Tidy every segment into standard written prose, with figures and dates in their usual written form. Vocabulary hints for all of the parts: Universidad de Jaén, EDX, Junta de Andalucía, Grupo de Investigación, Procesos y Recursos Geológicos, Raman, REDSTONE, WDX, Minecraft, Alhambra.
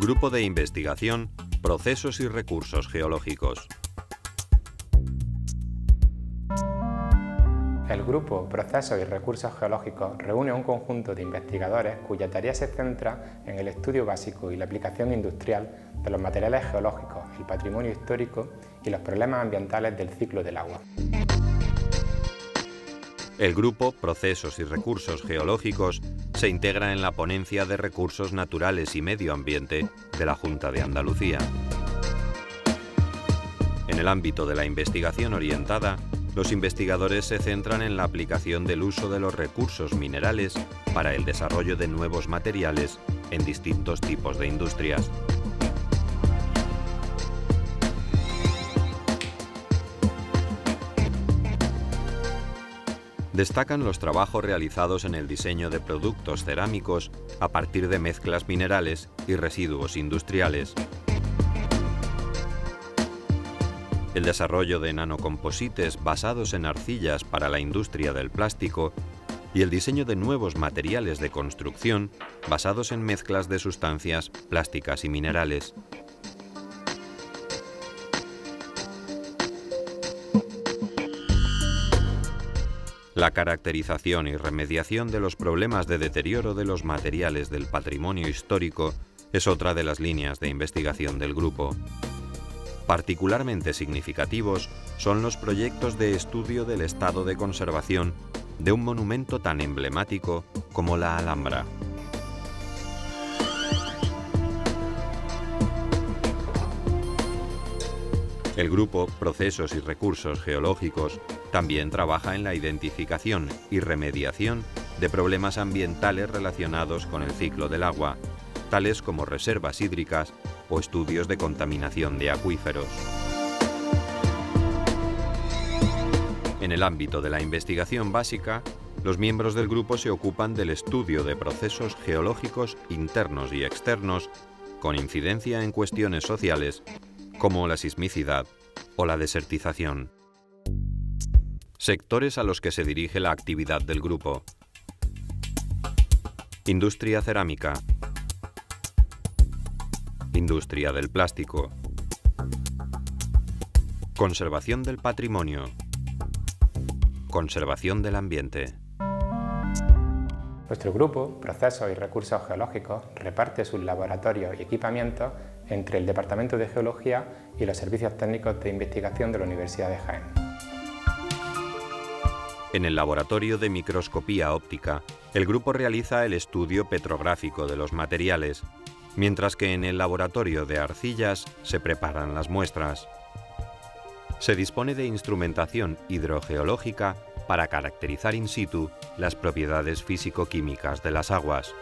Grupo de Investigación, Procesos y Recursos Geológicos. El Grupo Procesos y Recursos Geológicos reúne un conjunto de investigadores cuya tarea se centra en el estudio básico y la aplicación industrial de los materiales geológicos, el patrimonio histórico y los problemas ambientales del ciclo del agua. El Grupo Procesos y Recursos Geológicos se integra en la Ponencia de Recursos Naturales y Medio Ambiente de la Junta de Andalucía. En el ámbito de la investigación orientada, los investigadores se centran en la aplicación del uso de los recursos minerales para el desarrollo de nuevos materiales en distintos tipos de industrias. Destacan los trabajos realizados en el diseño de productos cerámicos a partir de mezclas minerales y residuos industriales, el desarrollo de nanocomposites basados en arcillas para la industria del plástico y el diseño de nuevos materiales de construcción basados en mezclas de sustancias plásticas y minerales. La caracterización y remediación de los problemas de deterioro de los materiales del patrimonio histórico es otra de las líneas de investigación del grupo. Particularmente significativos son los proyectos de estudio del estado de conservación de un monumento tan emblemático como la Alhambra. El grupo Procesos y Recursos Geológicos también trabaja en la identificación y remediación de problemas ambientales relacionados con el ciclo del agua, tales como reservas hídricas o estudios de contaminación de acuíferos. En el ámbito de la investigación básica, los miembros del grupo se ocupan del estudio de procesos geológicos internos y externos con incidencia en cuestiones sociales como la sismicidad o la desertización. Sectores a los que se dirige la actividad del grupo: industria cerámica, industria del plástico, conservación del patrimonio, conservación del ambiente. Nuestro grupo, Procesos y Recursos Geológicos, reparte sus laboratorios y equipamientos entre el Departamento de Geología y los Servicios Técnicos de Investigación de la Universidad de Jaén. En el Laboratorio de Microscopía Óptica, el grupo realiza el estudio petrográfico de los materiales, mientras que en el laboratorio de arcillas se preparan las muestras. Se dispone de instrumentación hidrogeológica para caracterizar in situ las propiedades físico-químicas de las aguas.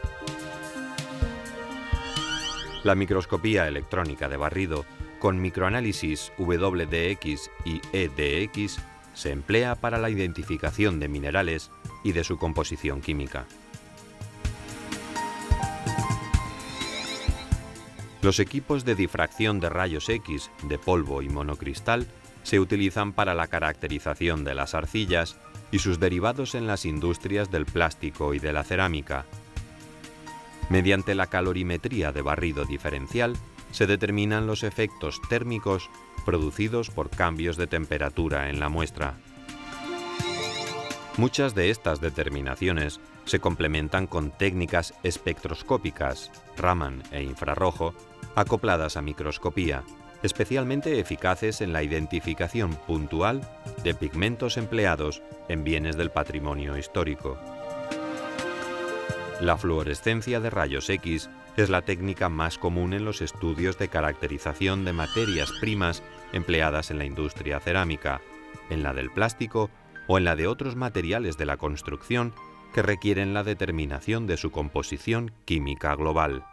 La microscopía electrónica de barrido con microanálisis WDX y EDX se emplea para la identificación de minerales y de su composición química. Los equipos de difracción de rayos X, de polvo y monocristal se utilizan para la caracterización de las arcillas y sus derivados en las industrias del plástico y de la cerámica. Mediante la calorimetría de barrido diferencial se determinan los efectos térmicos producidos por cambios de temperatura en la muestra. Muchas de estas determinaciones se complementan con técnicas espectroscópicas, Raman e infrarrojo, acopladas a microscopía, especialmente eficaces en la identificación puntual de pigmentos empleados en bienes del patrimonio histórico. La fluorescencia de rayos X es la técnica más común en los estudios de caracterización de materias primas empleadas en la industria cerámica, en la del plástico o en la de otros materiales de la construcción que requieren la determinación de su composición química global.